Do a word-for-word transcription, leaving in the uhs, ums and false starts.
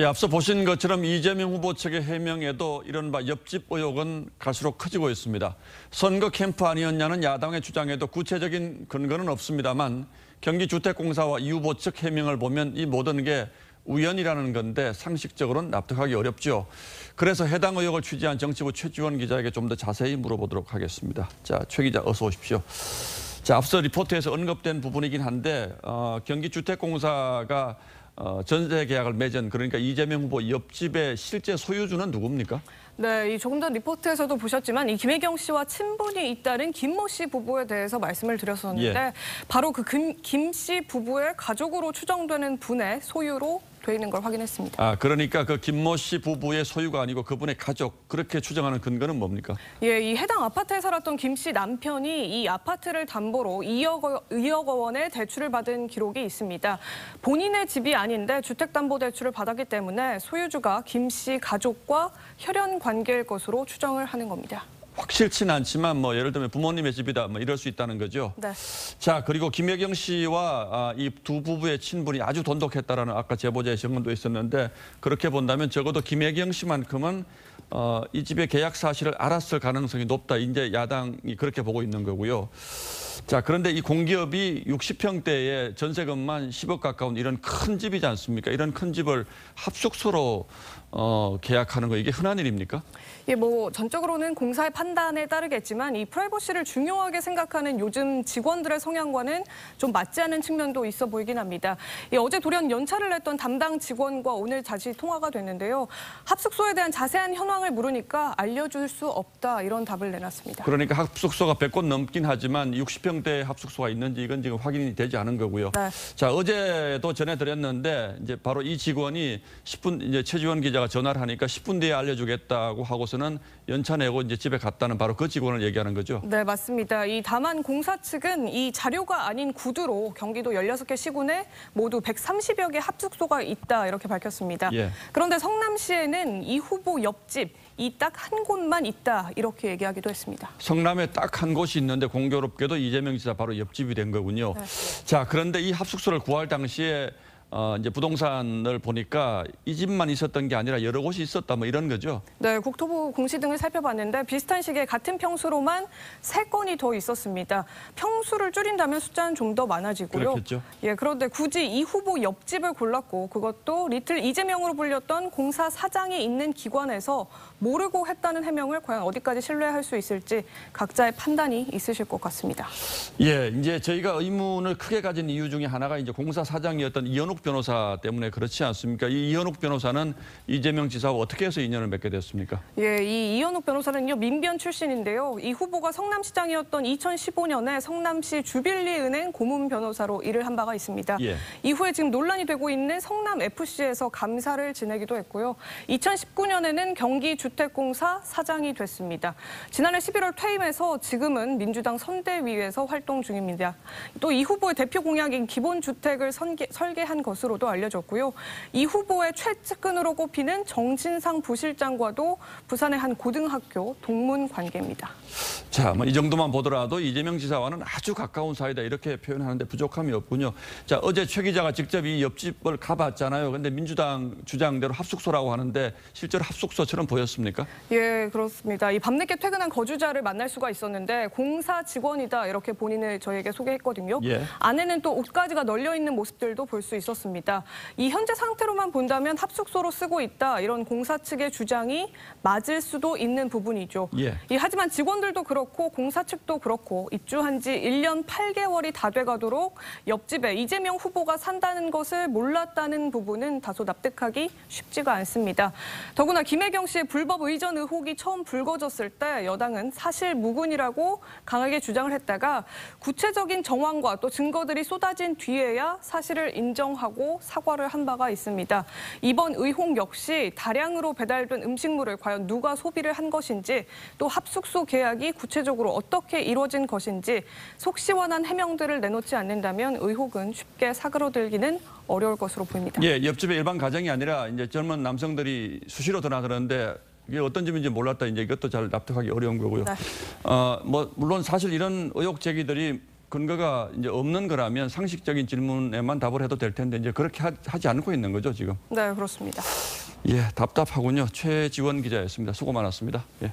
예, 앞서 보신 것처럼 이재명 후보 측의 해명에도 이른바 옆집 의혹은 갈수록 커지고 있습니다. 선거 캠프 아니었냐는 야당의 주장에도 구체적인 근거는 없습니다만 경기주택공사와 이 후보 측 해명을 보면 이 모든 게 우연이라는 건데 상식적으로는 납득하기 어렵죠. 그래서 해당 의혹을 취재한 정치부 최지원 기자에게 좀 더 자세히 물어보도록 하겠습니다. 자, 최 기자 어서 오십시오. 자, 앞서 리포트에서 언급된 부분이긴 한데 어, 경기주택공사가 어, 전세 계약을 맺은 그러니까 이재명 후보 옆집의 실제 소유주는 누굽니까? 네, 이 조금 전 리포트에서도 보셨지만 이 김혜경 씨와 친분이 잇따른 김모 씨 부부에 대해서 말씀을 드렸었는데 예. 바로 그 김 씨 부부의 가족으로 추정되는 분의 소유로 돼 있는 걸 확인했습니다. 아, 그러니까 그 김모 씨 부부의 소유가 아니고 그분의 가족, 그렇게 추정하는 근거는 뭡니까? 예, 이 해당 아파트에 살았던 김 씨 남편이 이 아파트를 담보로 이억 원의 대출을 받은 기록이 있습니다. 본인의 집이 아닌데 주택담보대출을 받았기 때문에 소유주가 김 씨 가족과 혈연 관계일 것으로 추정을 하는 겁니다. 확실치는 않지만 뭐 예를 들면 부모님의 집이다 뭐 이럴 수 있다는 거죠. 네. 자, 그리고 김혜경 씨와 이 두 부부의 친분이 아주 돈독했다라는 아까 제보자의 증언도 있었는데 그렇게 본다면 적어도 김혜경 씨만큼은 어, 이 집의 계약 사실을 알았을 가능성이 높다. 이제 야당이 그렇게 보고 있는 거고요. 자, 그런데 이 공기업이 육십 평대에 전세금만 십억 가까운 이런 큰 집이지 않습니까? 이런 큰 집을 합숙소로 어, 계약하는 거 이게 흔한 일입니까? 예, 뭐 전적으로는 공사의 판단에 따르겠지만 이 프라이버시를 중요하게 생각하는 요즘 직원들의 성향과는 좀 맞지 않은 측면도 있어 보이긴 합니다. 예, 어제 돌연 연차를 냈던 담당 직원과 오늘 다시 통화가 됐는데요. 합숙소에 대한 자세한 현황을 물으니까 알려줄 수 없다 이런 답을 내놨습니다. 그러니까 합숙소가 백 곳 넘긴 하지만 육십 평대 합숙소가 있는지 이건 지금 확인이 되지 않은 거고요. 네. 자, 어제도 전해드렸는데 이제 바로 이 직원이 십 분 이제 최지원 기자가 전화를 하니까 십 분 뒤에 알려주겠다고 하고서는 연차 내고 이제 집에 갔다는 바로 그 직원을 얘기하는 거죠. 네, 맞습니다. 이 다만 공사 측은 이 자료가 아닌 구두로 경기도 열여섯 개 시군에 모두 백삼십여 개 합숙소가 있다 이렇게 밝혔습니다. 예. 그런데 성남시에는 이 후보 옆집 이 딱 한 곳만 있다 이렇게 얘기하기도 했습니다. 성남에 딱 한 곳이 있는데 공교롭게도 이재명 지사 바로 옆집이 된 거군요. 네. 자, 그런데 이 합숙소를 구할 당시에 어, 이제 부동산을 보니까 이 집만 있었던 게 아니라 여러 곳이 있었다 뭐 이런 거죠? 네, 국토부 공시 등을 살펴봤는데 비슷한 시기에 같은 평수로만 세 건이 더 있었습니다. 평수를 줄인다면 숫자는 좀 더 많아지고요. 그렇겠죠. 예, 그런데 굳이 이 후보 옆집을 골랐고 그것도 리틀 이재명으로 불렸던 공사 사장이 있는 기관에서 모르고 했다는 해명을 과연 어디까지 신뢰할 수 있을지 각자의 판단이 있으실 것 같습니다. 예, 이제 저희가 의문을 크게 가진 이유 중에 하나가 이제 공사 사장이었던 이현욱 변호사 때문에 그렇지 않습니까? 이 이현욱 변호사는 이재명 지사와 어떻게 해서 인연을 맺게 됐습니까? 예, 이 이현욱 변호사는요 민변 출신인데요. 이 후보가 성남시장이었던 이천십오 년에 성남시 주빌리은행 고문 변호사로 일을 한 바가 있습니다. 예. 이후에 지금 논란이 되고 있는 성남 에프씨에서 감사를 지내기도 했고요. 이천십구 년에는 경기주택공사 사장이 됐습니다. 지난해 십일월 퇴임해서 지금은 민주당 선대위에서 활동 중입니다. 또 이 후보의 대표 공약인 기본주택을 선계, 설계한 것 것으로도 알려졌고요. 이 후보의 최측근으로 꼽히는 정진상 부실장과도 부산의 한 고등학교 동문 관계입니다. 자, 뭐 이 정도만 보더라도 이재명 지사와는 아주 가까운 사이다 이렇게 표현하는데 부족함이 없군요. 자, 어제 최 기자가 직접 이 옆집을 가봤잖아요. 근데 민주당 주장대로 합숙소라고 하는데 실제로 합숙소처럼 보였습니까? 예, 그렇습니다. 이 밤늦게 퇴근한 거주자를 만날 수가 있었는데 공사 직원이다 이렇게 본인을 저에게 소개했거든요. 예. 안에는 또 옷가지가 널려 있는 모습들도 볼 수 있었습니다. 이 현재 상태로만 본다면 합숙소로 쓰고 있다 이런 공사 측의 주장이 맞을 수도 있는 부분이죠. 예. 이, 하지만 직원들도 그렇고 공사 측도 그렇고 입주한 지 일 년 팔 개월이 다 돼가도록 옆집에 이재명 후보가 산다는 것을 몰랐다는 부분은 다소 납득하기 쉽지가 않습니다. 더구나 김혜경 씨의 불법 의전 의혹이 처음 불거졌을 때 여당은 사실 무근이라고 강하게 주장을 했다가 구체적인 정황과 또 증거들이 쏟아진 뒤에야 사실을 인정하고 사과를 한 바가 있습니다. 이번 의혹 역시 다량으로 배달된 음식물을 과연 누가 소비를 한 것인지 또 합숙소 계약이 구체적으로 어떻게 이루어진 것인지 속 시원한 해명들을 내놓지 않는다면 의혹은 쉽게 사그러들기는 어려울 것으로 보입니다. 예, 옆집의 일반 가정이 아니라 이제 젊은 남성들이 수시로 드나드는데 이게 어떤 집인지 몰랐다. 이제 이것도 잘 납득하기 어려운 거고요. 네. 어, 뭐 물론 사실 이런 의혹 제기들이 근거가 이제 없는 거라면 상식적인 질문에만 답을 해도 될 텐데 이제 그렇게 하, 하지 않고 있는 거죠, 지금. 네, 그렇습니다. 예, 답답하군요. 최지원 기자였습니다. 수고 많았습니다. 예.